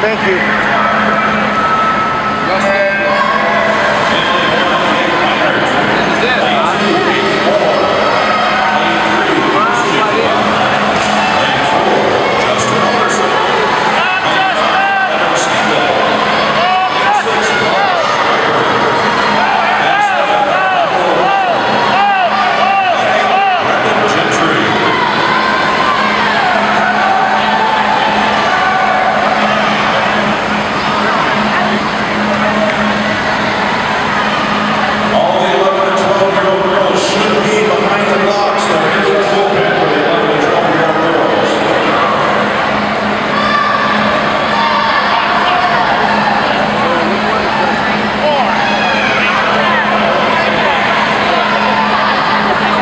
Thank you.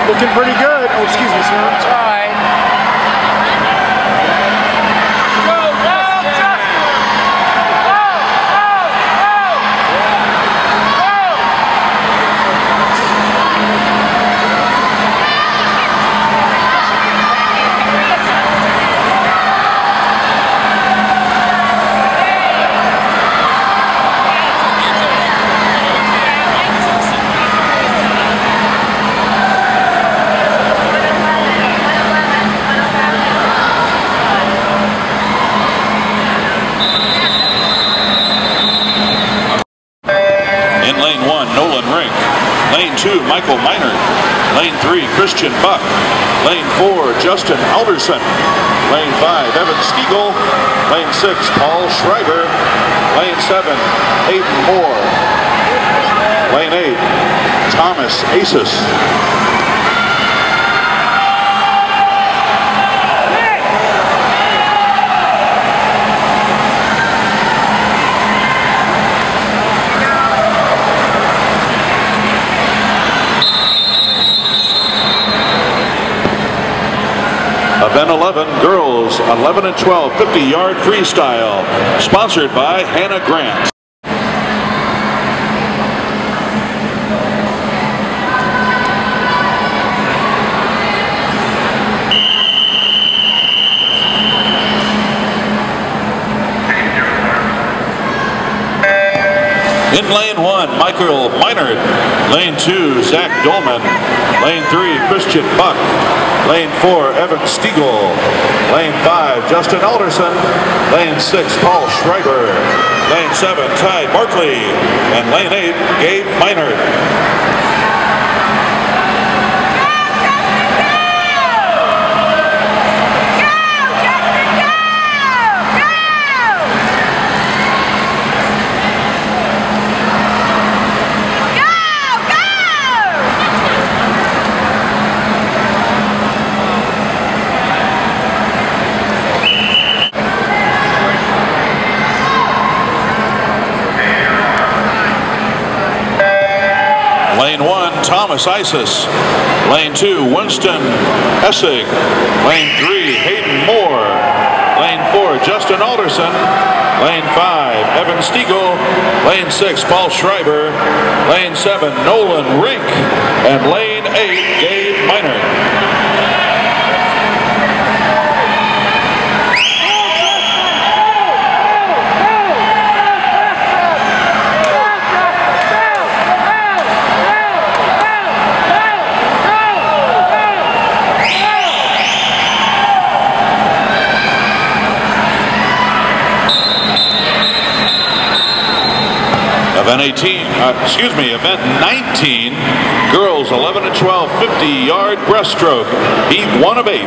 Looking pretty good. Oh, excuse me, sir. It's all right. Michael Minor. Lane 3, Christian Buck. Lane 4, Justin Alderson. Lane 5, Evan Stegall. Lane 6, Paul Schreiber. Lane 7, Aiden Moore. Lane 8, Thomas Asus. Event 11, girls 11 and 12, 50-yard freestyle, sponsored by Hannah Grant. In lane 1, Michael Minard. Lane 2, Zach Dolman. Lane 3, Christian Buck. Lane 4, Evan Stegall. Lane 5, Justin Alderson. Lane 6, Paul Schreiber. Lane 7, Ty Barkley. And lane 8, Gabe Minard. Lane 1, Thomas Isis. Lane 2, Winston Essig. Lane 3, Hayden Moore. Lane 4, Justin Alderson. Lane 5, Evan Stegall. Lane 6, Paul Schreiber. Lane 7, Nolan Rink. And lane 8, Gabe Minor. Event 19, girls 11 to 12, 50-yard breaststroke, heat 1 of 8.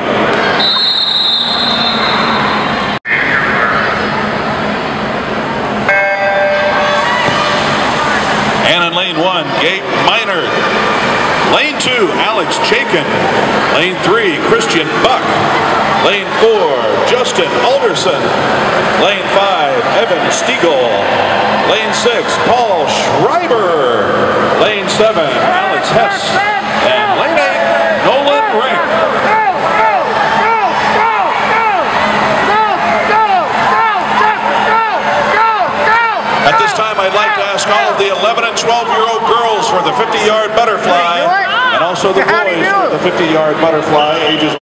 And in lane 1, Gabe Minor. Lane 2, Alex Chaikin. Lane 3, Christian Buck. Lane 4, Justin Alderson. Lane 5, Evan Stegall. Lane 6, Paul Schreiber. Lane 7, Alex Hess. And lane 8, Nolan Rink. At this time, I'd like to ask all of the 11 and 12-year-old girls for the 50-yard butterfly, and also the boys for the 50-yard butterfly, ages